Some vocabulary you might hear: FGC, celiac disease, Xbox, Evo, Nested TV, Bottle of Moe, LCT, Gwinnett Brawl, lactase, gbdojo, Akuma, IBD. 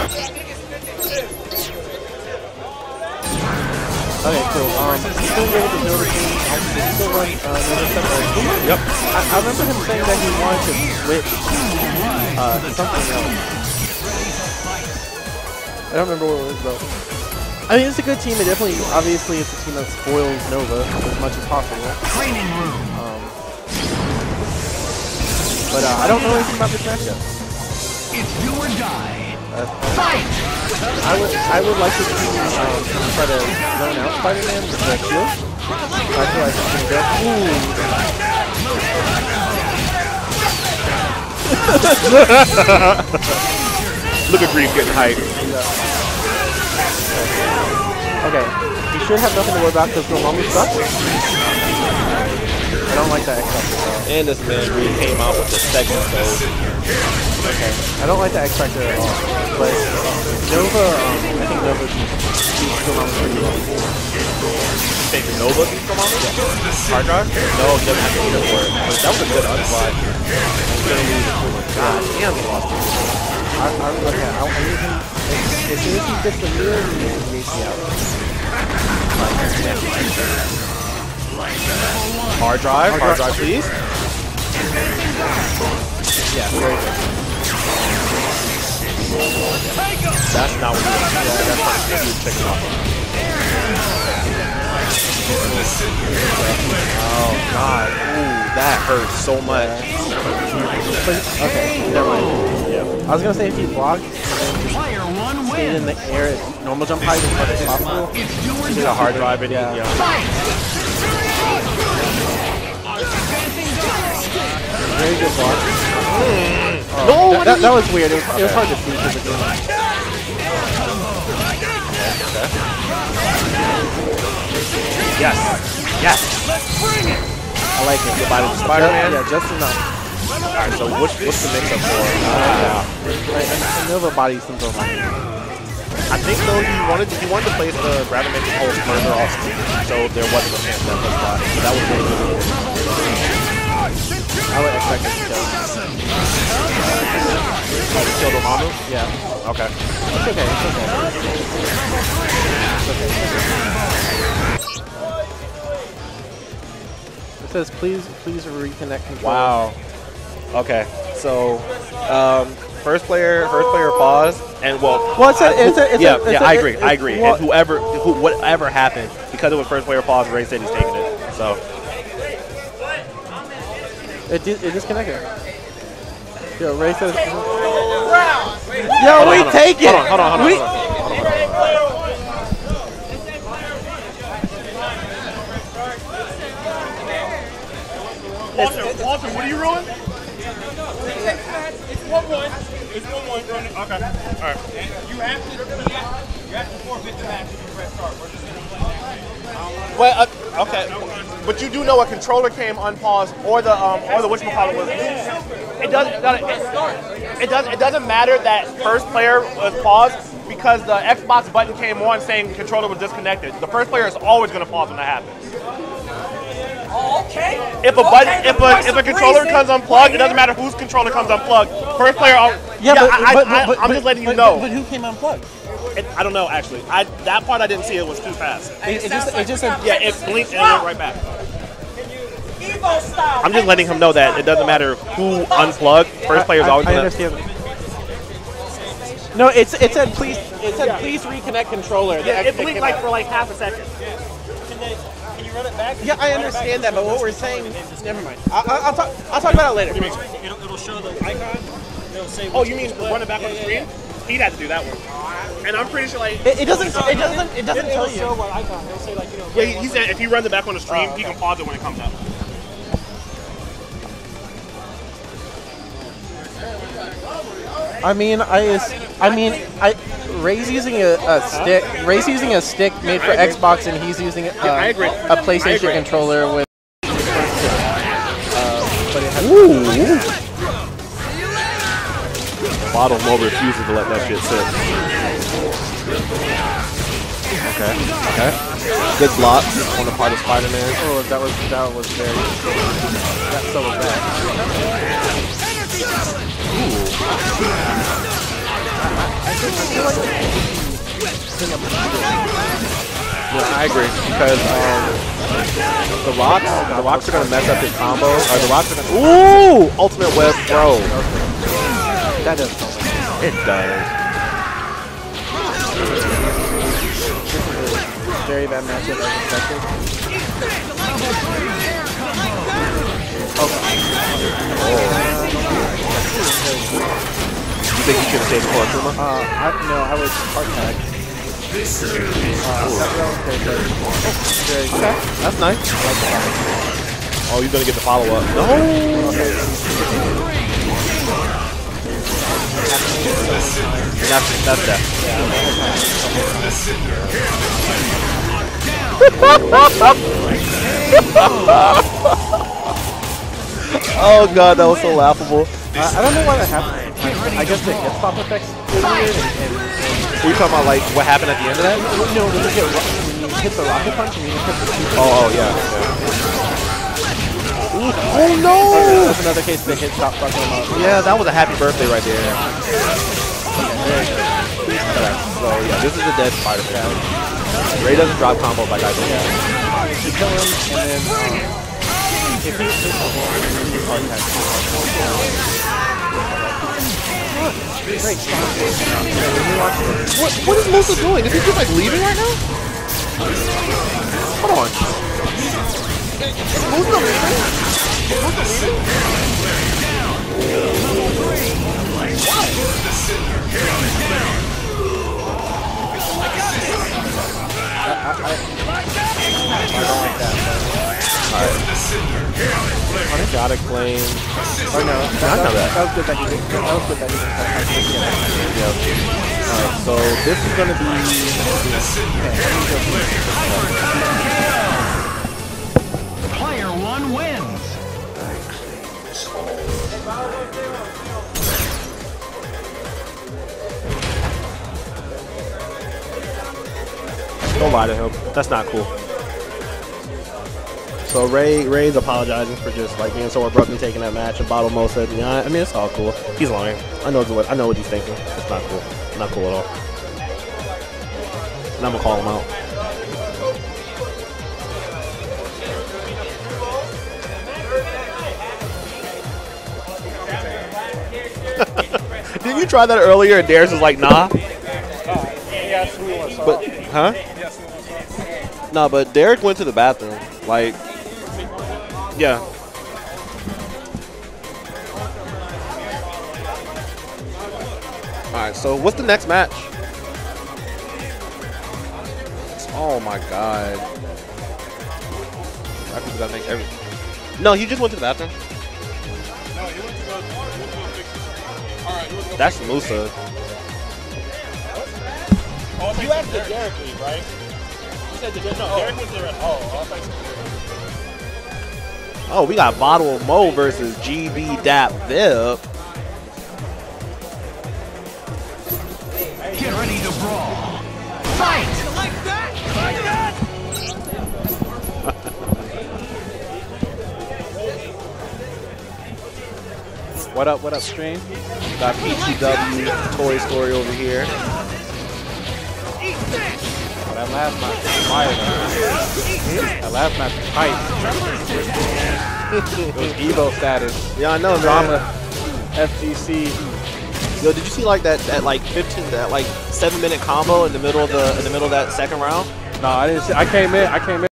Okay, so, still ready to build a team. I can still run another separate. Yep. I remember him saying that he wanted to switch something else. I don't remember what it was, though. I mean, it's a good team. It definitely, obviously, it's a team that spoils Nova as much as possible. Training room. But I don't know anything about this matchup. It's do or die. Fight! I would like to see try to zone out Spider-Man with that shield. I feel like it's gonna go. Ooh. Look at Grief getting hyped. Yeah. Okay. You should have nothing to worry about because the Mommy's stuck. I don't like that X-Factor. And this man really came out with the second so. Okay. I don't like the X Factor at all, but Nova, I think Nova can come on pretty well. You think Nova can come on? Hard drive? No, it doesn't have to be for it. But that was a good unslide. God damn, he lost it. I need him. As soon as he gets the mirror, he needs to reach out. Hard drive, please. Yeah, very good. That's not what you want. Yeah, that's not what you check it off. Oh god, ooh, that hurts so much. Yeah. Okay, never mind. Yeah. I was gonna say if you block and then just stay in the air at normal jump height as much as possible. It's a hard drive, it yeah. Very good block. Oh, no, that was weird. It was hard to see because it didn't. Yes. Yes. I like it. The bottom Spider-Man. Yeah, just enough. Alright, so what's the mix-up for? Nova body syndrome. I think though he wanted to place the Gravimetric Pulse further off screen, so there wasn't a chance that was body. So that was really good. I would expect him to kill. To kill the Mamu? Yeah. Okay. It's okay, it's okay. It's okay, it's okay. It says, please reconnect controls. Wow. Okay, so, first player pause, and well I agree. And whatever happened, because it was first player pause, Ray said he's taking it, so. It disconnected. Yo, Ray says... Yo, we take it! Hold on. Walter, what are you rolling? It's 1-1. It's 1-1. Okay. All right. You have to forfeit the match if you press start. We're just going to play that. Well, okay. But you do know a controller came unpaused, or the whatchamacallit was. It doesn't matter that first player was paused because the Xbox button came on saying the controller was disconnected. The first player is always going to pause when that happens. Oh, okay. If a controller comes unplugged, it doesn't matter whose controller comes unplugged. First player. I'm just letting you know. But who came unplugged? I don't know actually. That part I didn't see. It was too fast. It blinked and went right back. I'm just letting him know that it doesn't matter who unplugged. First player is always. I understand. No, it said please reconnect controller. Yeah, it blinked like for like half a second. Can you run it back? Yeah, I understand that, but what we're saying. Never mind. I'll talk about it later. It'll show the icon. It'll say. Oh, you mean run it back on the screen? He'd have to do that one, and I'm pretty sure like it doesn't tell you. Show what icon. It'll say like, you know, yeah, he said if he runs it back on the stream, he can pause it when it comes out. I mean, Ray's using a stick. Ray's using a stick made for Xbox, and he's using a PlayStation controller with. But it has. Ooh. Bottle of Moe refuses to let that shit sit. Okay. Okay. Good block on the part of Spider-Man. Oh, that was very good. That's so bad. Ooh. I Yeah, I agree, because the locks are gonna mess up his combo. Or the locks are gonna. Ooh, ultimate web throw. Okay. That doesn't help. It does. Very bad matchup as expected. Okay. You think you should have saved for Akuma? No, I was hard tag. Very good. Okay, that's nice. Oh, you're gonna get the follow up. No! Okay. That's that. Oh god, that was so laughable. I don't know why that happened. I guess the hip pop effects were weird. We're talking about like what happened at the end of that? No, when you, hit the rocket punch and you hit the rocket punch. Oh, yeah. Ooh, oh no! That's another case the hit stop fucking him up. Yeah, that was a happy birthday right there. Okay, there you go. Okay, so yeah, this is a dead spider for now. Ray doesn't drop combos like I do. You kill him and then if he hits What is Mosa doing? Is he just like leaving right now? Hold on. Is Mosa leaving? I don't like that. Alright. Exotic flame. Oh no, that was good that he did. That was good that he did. Yeah. Alright, so this is gonna be. Okay. Player one wins. Don't lie to him. That's not cool. So Ray's apologizing for just like being so abruptly taking that match, and Bottle Moe said, "Yeah, I mean it's all cool. He's lying. I know what he's thinking. It's not cool. Not cool at all." And I'm gonna call him out. Didn't you try that earlier? And Darius is like, "Nah." But huh? No, but Derek went to the bathroom. Like, yeah. All right. So, what's the next match? Oh my god! I think that makes everything. No, he just went to the bathroom. No, he went to the bathroom. All right. That's Mosa. You asked Derek, right? No, Derek was there at all. Oh, we got Bottle of Moe versus gbdojo. Get ready to brawl. Fight! Like that! Like that! What up, stream? We got PTW, Toy Story over here. That last match was fire. That last match was hype. It was Evo status. Yeah, I know, drama. FGC. Yo, did you see like that like 7-minute combo in the middle of that second round? No, I didn't see. I came in.